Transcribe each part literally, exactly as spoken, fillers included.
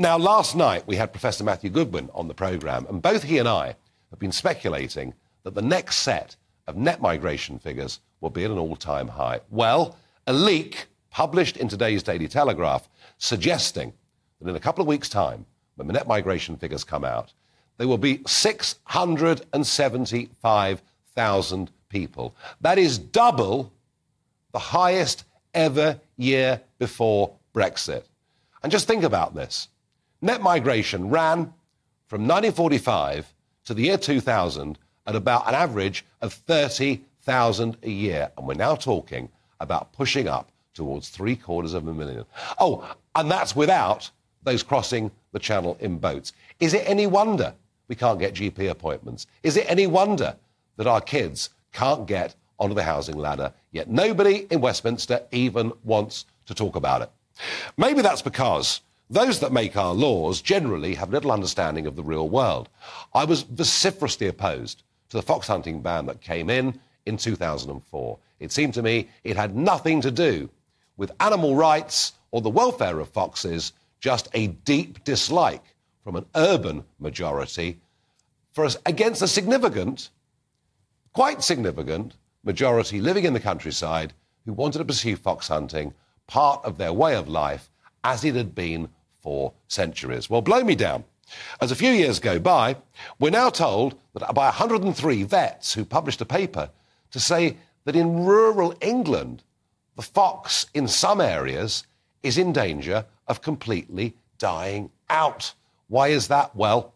Now, last night we had Professor Matthew Goodwin on the programme, and both he and I have been speculating that the next set of net migration figures will be at an all-time high. Well, a leak published in today's Daily Telegraph suggesting that in a couple of weeks' time, when the net migration figures come out, there will be six hundred seventy-five thousand people. That is double the highest ever year before Brexit. And just think about this. Net migration ran from nineteen forty-five to the year two thousand at about an average of thirty thousand a year. And we're now talking about pushing up towards three quarters of a million. Oh, and that's without those crossing the channel in boats. Is it any wonder we can't get G P appointments? Is it any wonder that our kids can't get onto the housing ladder? Yet nobody in Westminster even wants to talk about it. Maybe that's because those that make our laws generally have little understanding of the real world. I was vociferously opposed to the fox hunting ban that came in in two thousand four. It seemed to me it had nothing to do with animal rights or the welfare of foxes, just a deep dislike from an urban majority for us against a significant, quite significant, majority living in the countryside who wanted to pursue fox hunting, part of their way of life, as it had been for centuries. Well, blow me down. As a few years go by, we're now told that by one hundred and three vets who published a paper to say that in rural England, the fox in some areas is in danger of completely dying out. Why is that? Well,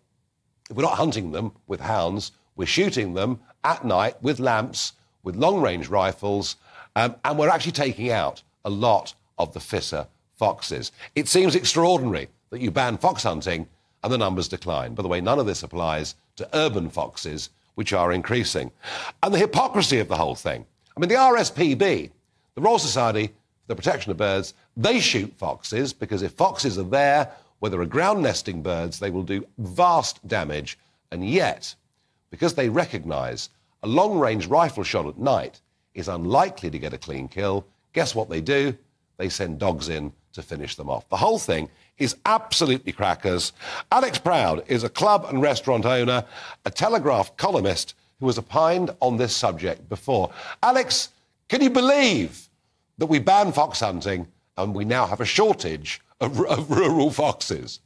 if we're not hunting them with hounds, we're shooting them at night with lamps, with long-range rifles, um, and we're actually taking out a lot of the fitter foxes. It seems extraordinary that you ban fox hunting and the numbers decline. By the way, none of this applies to urban foxes, which are increasing. And the hypocrisy of the whole thing. I mean, the R S P B, the Royal Society for the Protection of Birds, they shoot foxes because if foxes are there, where there are ground nesting birds, they will do vast damage. And yet, because they recognise a long-range rifle shot at night is unlikely to get a clean kill, guess what they do? They send dogs in to finish them off. The whole thing is absolutely crackers. Alex Proud is a club and restaurant owner, a Telegraph columnist who has opined on this subject before. Alex, can you believe that we ban fox hunting and we now have a shortage of, of rural foxes?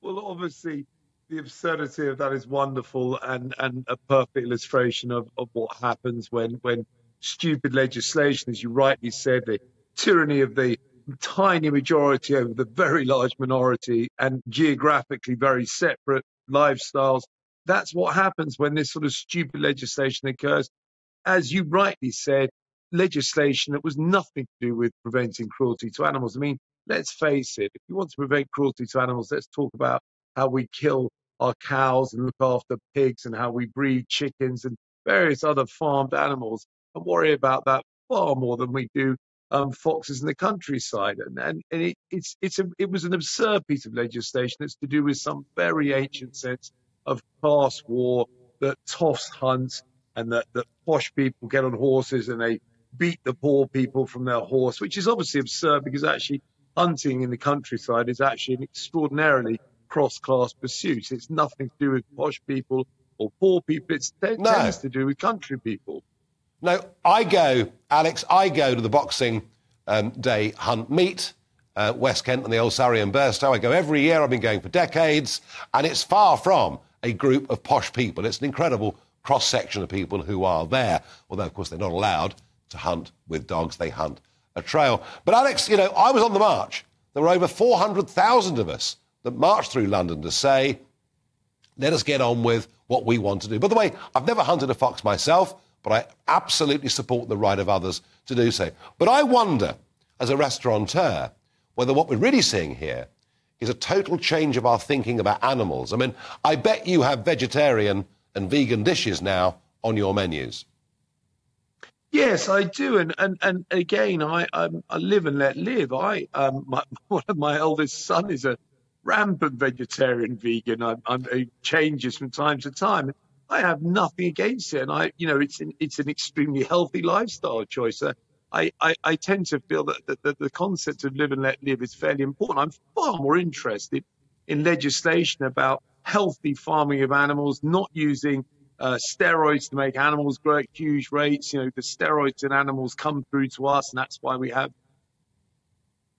Well, obviously, the absurdity of that is wonderful and, and a perfect illustration of, of what happens when, when stupid legislation, as you rightly said, the tyranny of the tiny majority over the very large minority and geographically very separate lifestyles. That's what happens when this sort of stupid legislation occurs. As you rightly said, legislation that was nothing to do with preventing cruelty to animals. I mean, let's face it, if you want to prevent cruelty to animals, let's talk about how we kill our cows and look after pigs and how we breed chickens and various other farmed animals and worry about that far more than we do um, foxes in the countryside. And, and, and it, it's, it's a, it was an absurd piece of legislation that's to do with some very ancient sense of class war that toffs hunt and that, that posh people get on horses and they beat the poor people from their horse, which is obviously absurd because actually hunting in the countryside is actually an extraordinarily cross-class pursuits. It's nothing to do with posh people or poor people. It no. tends to do with country people. No, I go, Alex, I go to the Boxing um, Day Hunt Meet, uh, West Kent and the old Surrey and Burstow. I go every year. I've been going for decades. And it's far from a group of posh people. It's an incredible cross-section of people who are there. Although, of course, they're not allowed to hunt with dogs. They hunt a trail. But, Alex, you know, I was on the march. There were over four hundred thousand of us that marched through London to say, let us get on with what we want to do. By the way, I've never hunted a fox myself, but I absolutely support the right of others to do so. But I wonder, as a restaurateur, whether what we're really seeing here is a total change of our thinking about animals. I mean, I bet you have vegetarian and vegan dishes now on your menus. Yes, I do, and and and again, I um, I live and let live. I um, my, one of my eldest son is a rampant vegetarian, vegan. I'm, I'm, it changes from time to time. I have nothing against it, and I, you know, it's an, it's an extremely healthy lifestyle choice. Uh, I, I, I tend to feel that, that, that the concept of live and let live is fairly important. I'm far more interested in legislation about healthy farming of animals, not using uh, steroids to make animals grow at huge rates. You know, the steroids in animals come through to us, and that's why we have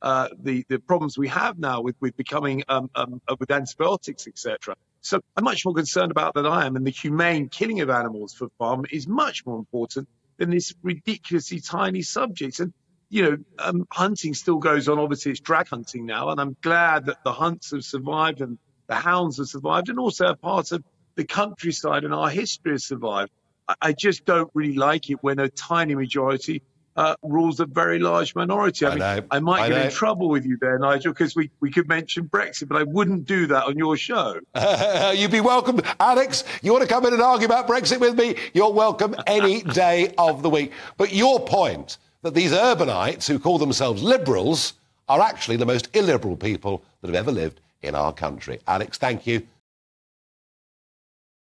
uh, the, the problems we have now with, with becoming um, um, with antibiotics, et cetera. So I'm much more concerned about that I am, and the humane killing of animals for farm is much more important than this ridiculously tiny subject. And, you know, um, hunting still goes on. Obviously, it's drag hunting now, and I'm glad that the hunts have survived and the hounds have survived, and also a part of the countryside and our history has survived. I, I just don't really like it when a tiny majority uh, rules a very large minority. I, I mean, know. I might I get know. in trouble with you there, Nigel, because we, we could mention Brexit, but I wouldn't do that on your show. Uh, you'd be welcome. Alex, you want to come in and argue about Brexit with me? You're welcome any day of the week. But your point that these urbanites who call themselves liberals are actually the most illiberal people that have ever lived in our country. Alex, thank you.